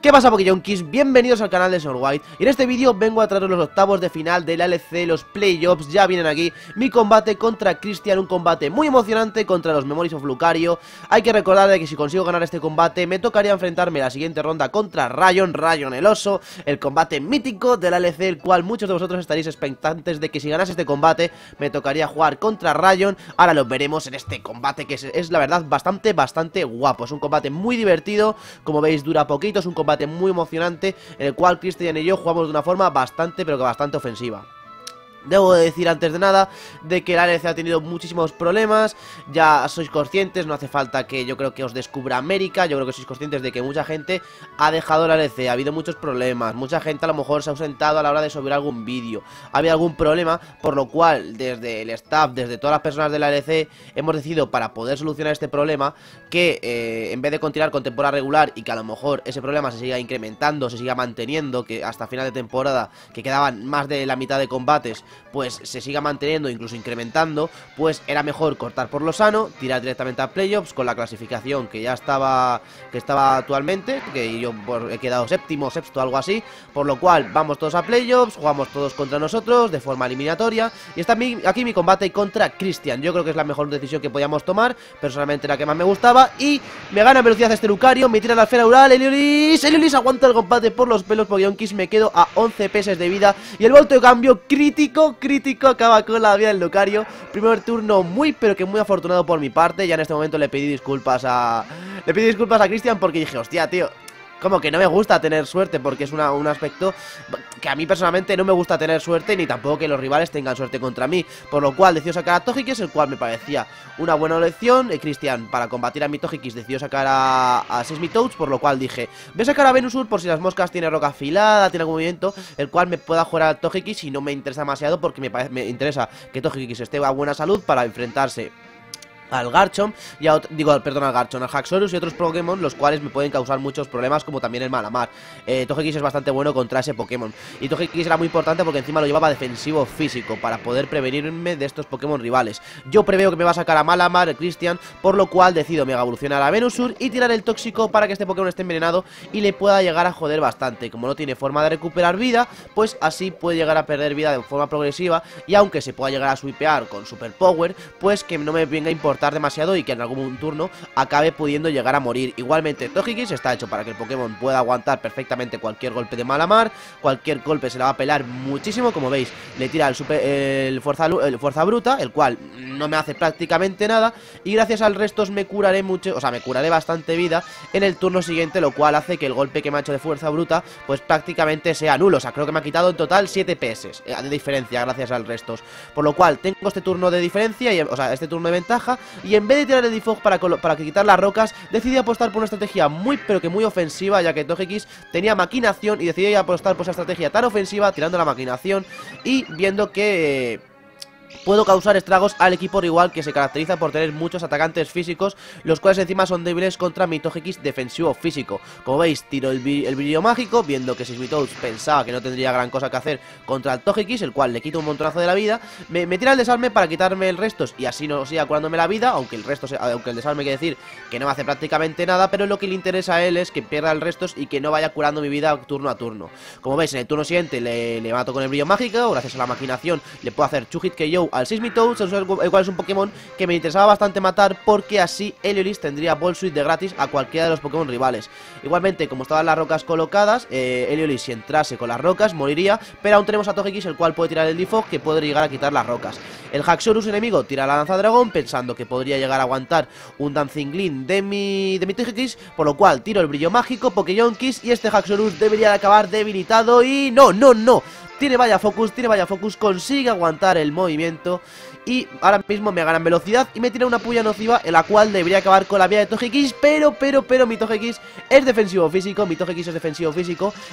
¿Qué pasa, Pokeyonkis? Bienvenidos al canal de SrWhite. Y en este vídeo vengo a traeros los octavos de final del LCE, los playoffs, ya vienen aquí. Mi combate contra Cristian, un combate muy emocionante contra los Memories of Lucario. Hay que recordar de que si consigo ganar este combate, me tocaría enfrentarme la siguiente ronda contra Rayon, Rayon el oso. El combate mítico del LCE, el cual muchos de vosotros estaréis expectantes de que si ganase este combate, me tocaría jugar contra Rayon. Ahora lo veremos en este combate que es la verdad bastante guapo. Es un combate muy divertido, como veis dura poquito, es un combate muy emocionante, en el cual Cristian y yo jugamos de una forma bastante ofensiva. Debo de decir antes de nada de que la LCE ha tenido muchísimos problemas, ya sois conscientes, no hace falta que yo creo que os descubra América, yo creo que sois conscientes de que mucha gente ha dejado la LCE, ha habido muchos problemas, mucha gente a lo mejor se ha ausentado a la hora de subir algún vídeo, ha habido algún problema, por lo cual desde el staff, desde todas las personas de la LCE hemos decidido para poder solucionar este problema que en vez de continuar con temporada regular y que a lo mejor ese problema se siga incrementando, se siga manteniendo, que hasta final de temporada que quedaban más de la mitad de combates pues se siga manteniendo, incluso incrementando, pues era mejor cortar por lo sano, tirar directamente a playoffs con la clasificación que ya estaba actualmente, que yo he quedado séptimo, sexto, algo así, por lo cual vamos todos a playoffs, jugamos todos contra nosotros de forma eliminatoria y está aquí mi combate contra Cristian. Yo creo que es la mejor decisión que podíamos tomar, personalmente la que más me gustaba, y me gana en velocidad este Lucario, me tira la esfera oral, Heliolis aguanta el combate por los pelos, Pokeyonkis, me quedo a 11 PS de vida y el volteo cambio crítico acaba con la vida del Lucario. Primer turno muy pero que muy afortunado por mi parte. Ya en este momento le pedí disculpas a Cristian porque dije, hostia, tío, como que no me gusta tener suerte, porque es un aspecto que a mí personalmente no me gusta tener suerte, ni tampoco que los rivales tengan suerte contra mí, por lo cual decidió sacar a Togekiss, el cual me parecía una buena elección. Cristian, para combatir a mi Togekiss, decidió sacar a Seismitoad, por lo cual dije, voy a sacar a Venusaur por si las moscas, tiene roca afilada, tiene algún movimiento, el cual me pueda jugar a Togekiss y no me interesa demasiado, porque me interesa que Togekiss esté a buena salud para enfrentarse al Garchomp, al Haxorus y otros Pokémon, los cuales me pueden causar muchos problemas, como también el Malamar. Togekiss es bastante bueno contra ese Pokémon, y Togekiss era muy importante porque encima lo llevaba defensivo físico, para poder prevenirme de estos Pokémon rivales. Yo preveo que me va a sacar a Malamar Cristian, por lo cual decido mega evolucionar a Venusaur y tirar el tóxico para que este Pokémon esté envenenado y le pueda llegar a joder bastante. Como no tiene forma de recuperar vida, pues así puede llegar a perder vida de forma progresiva, y aunque se pueda llegar a swipear con Super Power, pues que no me venga importante demasiado y que en algún turno acabe pudiendo llegar a morir. Igualmente Togekiss está hecho para que el Pokémon pueda aguantar perfectamente cualquier golpe de Malamar, cualquier golpe se la va a pelar muchísimo, como veis le tira el fuerza bruta, el cual no me hace prácticamente nada, y gracias al restos me curaré mucho, o sea me curaré bastante vida en el turno siguiente, lo cual hace que el golpe que me ha hecho de fuerza bruta pues prácticamente sea nulo. O sea, creo que me ha quitado en total 7 PS de diferencia gracias al restos, por lo cual tengo este turno de diferencia, y, o sea este turno de ventaja, y en vez de tirar el Defog para quitar las rocas, decidí apostar por una estrategia muy pero que muy ofensiva, ya que Togekiss tenía maquinación, y decidí apostar por esa estrategia tan ofensiva tirando la maquinación y viendo que puedo causar estragos al equipo rival, que se caracteriza por tener muchos atacantes físicos, los cuales encima son débiles contra mi Togekiss defensivo físico. Como veis tiro el brillo mágico, viendo que Seismitoad pensaba que no tendría gran cosa que hacer contra el Togekiss, el cual le quita un montonazo de la vida, me tira el desarme para quitarme el restos y así no siga curándome la vida, aunque el desarme quiere decir que no me hace prácticamente nada, pero lo que le interesa a él es que pierda el restos y que no vaya curando mi vida turno a turno. Como veis en el turno siguiente le mato con el brillo mágico, gracias a la maquinación le puedo hacer Chuhit que yo al Seismitoad, el cual es un Pokémon que me interesaba bastante matar, porque así Heliolis tendría Ball Switch de gratis a cualquiera de los Pokémon rivales. Igualmente, como estaban las rocas colocadas, Heliolis si entrase con las rocas moriría, pero aún tenemos a Togekiss, el cual puede tirar el Defog, que puede llegar a quitar las rocas. El Haxorus enemigo tira la lanza dragón, pensando que podría llegar a aguantar un Danzinglin de mi Togekiss, por lo cual tiro el brillo mágico, Pokeyonkis, y este Haxorus debería acabar debilitado y no. Tiene vaya focus, consigue aguantar el movimiento y ahora mismo me gana en velocidad y me tira una puya nociva, en la cual debería acabar con la vida de Togekiss, pero mi Togekiss es defensivo físico,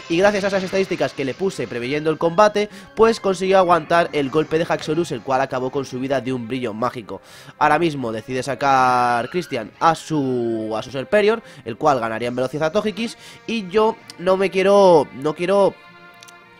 y gracias a esas estadísticas que le puse preveyendo el combate, pues consiguió aguantar el golpe de Haxorus, el cual acabó con su vida de un brillo mágico. Ahora mismo decide sacar Cristian a su Serperior, el cual ganaría en velocidad a Togekiss, y yo no quiero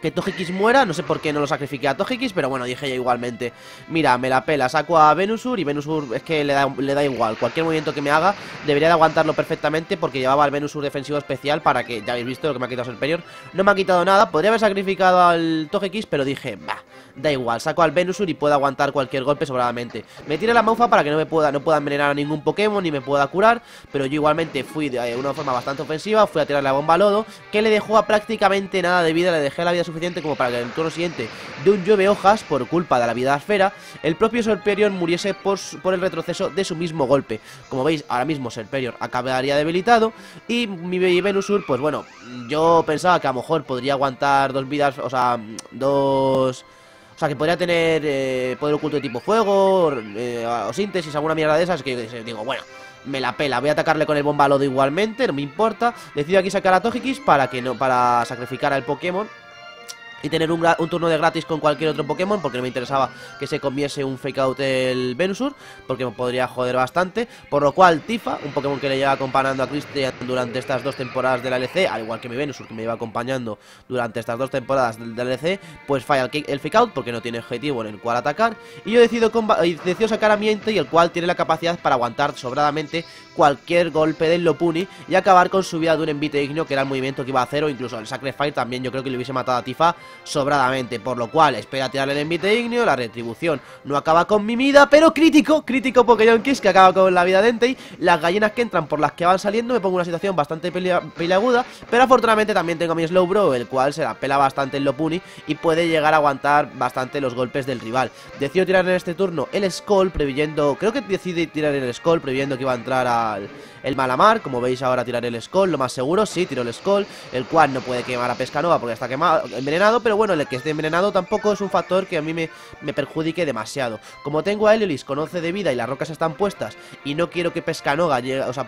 que Togekiss muera. No sé por qué no lo sacrifiqué a Togekiss, pero bueno, dije ya igualmente. Mira, me la pela, saco a Venusaur y Venusaur es que le da igual. Cualquier movimiento que me haga debería de aguantarlo perfectamente porque llevaba al Venusaur defensivo especial para que, ya habéis visto lo que me ha quitado Serperior. No me ha quitado nada, podría haber sacrificado al Togekiss, pero dije, bah, da igual, saco al Venusaur y puedo aguantar cualquier golpe sobradamente. Me tira la Maufa para que no pueda envenenar a ningún Pokémon ni me pueda curar, pero yo igualmente fui de una forma bastante ofensiva, fui a tirar la bomba lodo, que le dejó a prácticamente nada de vida, le dejé la vida suficiente como para que en el turno siguiente de un llueve hojas, por culpa de la vida esfera, el propio Serperior muriese por el retroceso de su mismo golpe. Como veis, ahora mismo Serperior acabaría debilitado y mi Venusaur, pues bueno, yo pensaba que a lo mejor podría aguantar dos vidas, o sea, que podría tener poder oculto de tipo fuego o síntesis, alguna mierda de esas, que yo digo, bueno, me la pela, voy a atacarle con el bomba lodo igualmente, no me importa. Decido aquí sacar a Togekiss para sacrificar al Pokémon y tener un turno de gratis con cualquier otro Pokémon, porque no me interesaba que se comiese un Fake Out el Venusaur, porque me podría joder bastante. Por lo cual Tifa, un Pokémon que le lleva acompañando a Cristian durante estas dos temporadas de la LCE, al igual que mi Venusaur, que me lleva acompañando durante estas dos temporadas de la LCE, pues falla el Fake Out porque no tiene objetivo en el cual atacar. Y yo decido sacar a mi Entei, el cual tiene la capacidad para aguantar sobradamente cualquier golpe del Lopunny y acabar con su vida de un envite digno, que era el movimiento que iba a hacer, o incluso el Sacrifice también yo creo que le hubiese matado a Tifa sobradamente, por lo cual espera tirarle el envite ignio, la retribución no acaba con mi vida, pero crítico Pokeyonkis que acaba con la vida de Entei, las gallinas que entran por las que van saliendo, me pongo en una situación bastante peleaguda, pero afortunadamente también tengo a mi Slowbro, el cual se la pela bastante el Lopunny y puede llegar a aguantar bastante los golpes del rival. Decido tirar en este turno el Skull, previendo, creo que decidí tirar el Skull previendo que iba a entrar el Malamar, como veis ahora tiraré el Skull, lo más seguro, sí, tiro el Skull, el cual no puede quemar a Pescanova porque está envenenado, pero bueno, el que esté envenenado tampoco es un factor que a mí me perjudique demasiado. Como tengo a Heliolis con 11 de vida y las rocas están puestas y no quiero que Pescanova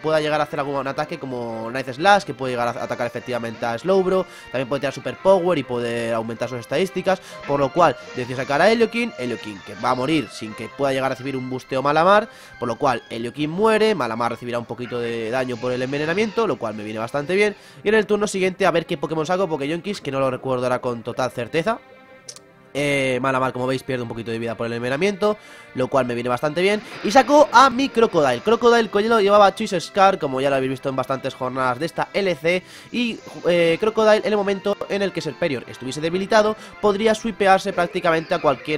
pueda llegar a hacer algún ataque como Nice Slash, que puede llegar a atacar efectivamente a Slowbro, también puede tirar Super Power y poder aumentar sus estadísticas, por lo cual decido sacar a Heliokin, que va a morir sin que pueda llegar a recibir un busteo Malamar, por lo cual Heliokin muere, Malamar recibirá un poquito de daño por el envenenamiento, lo cual me viene bastante bien. Y en el turno siguiente a ver qué Pokémon saco, Pokeyonkis, que no lo recuerdo ahora con total certeza. Malamar, como veis, pierde un poquito de vida por el envenenamiento, lo cual me viene bastante bien. Y saco a mi Krookodile. Krookodile que lo llevaba a Chish Scar, como ya lo habéis visto en bastantes jornadas de esta LC. Y Krookodile, en el momento en el que Serperior estuviese debilitado, podría swipearse prácticamente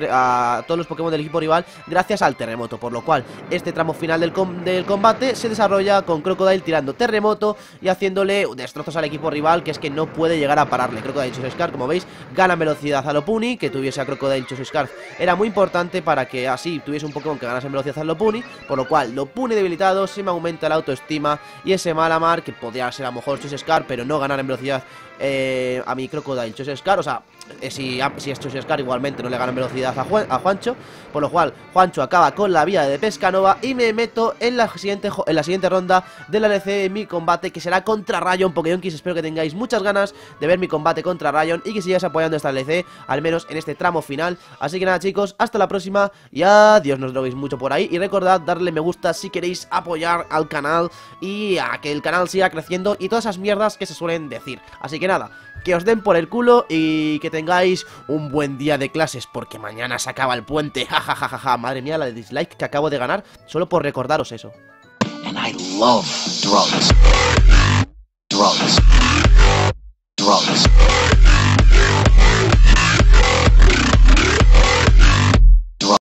a todos los Pokémon del equipo rival gracias al terremoto. Por lo cual, este tramo final del combate se desarrolla con Krookodile tirando terremoto y haciéndole destrozos al equipo rival, que es que no puede llegar a pararle. Krookodile y Chish Scar, como veis, ganan velocidad a Lopunny, que tuviese a Krookodile Chish Scar era muy importante para que así tuviese un Pokémon que ganase en velocidad al Lopunny, por lo cual Lopunny debilitado se me aumenta la autoestima, y ese Malamar que podría ser a lo mejor Chish Scar pero no ganar en velocidad a mi Krookodile Chish Scar, o sea, si es Chish Scar igualmente no le ganan velocidad a Juancho, por lo cual Juancho acaba con la vida de Pescanova y me meto en la siguiente ronda de la LCE, en mi combate que será contra Rayon Pokeyonkis. Espero que tengáis muchas ganas de ver mi combate contra Rayon y que sigáis apoyando esta LCE, al menos en este tramo final. Así que nada, chicos, hasta la próxima y adiós, no os droguéis mucho por ahí y recordad darle me gusta si queréis apoyar al canal y a que el canal siga creciendo y todas esas mierdas que se suelen decir. Así que nada, que os den por el culo y que tengáis un buen día de clases, porque mañana se acaba el puente. Jajajaja, madre mía la de dislike que acabo de ganar solo por recordaros eso. And I love drugs.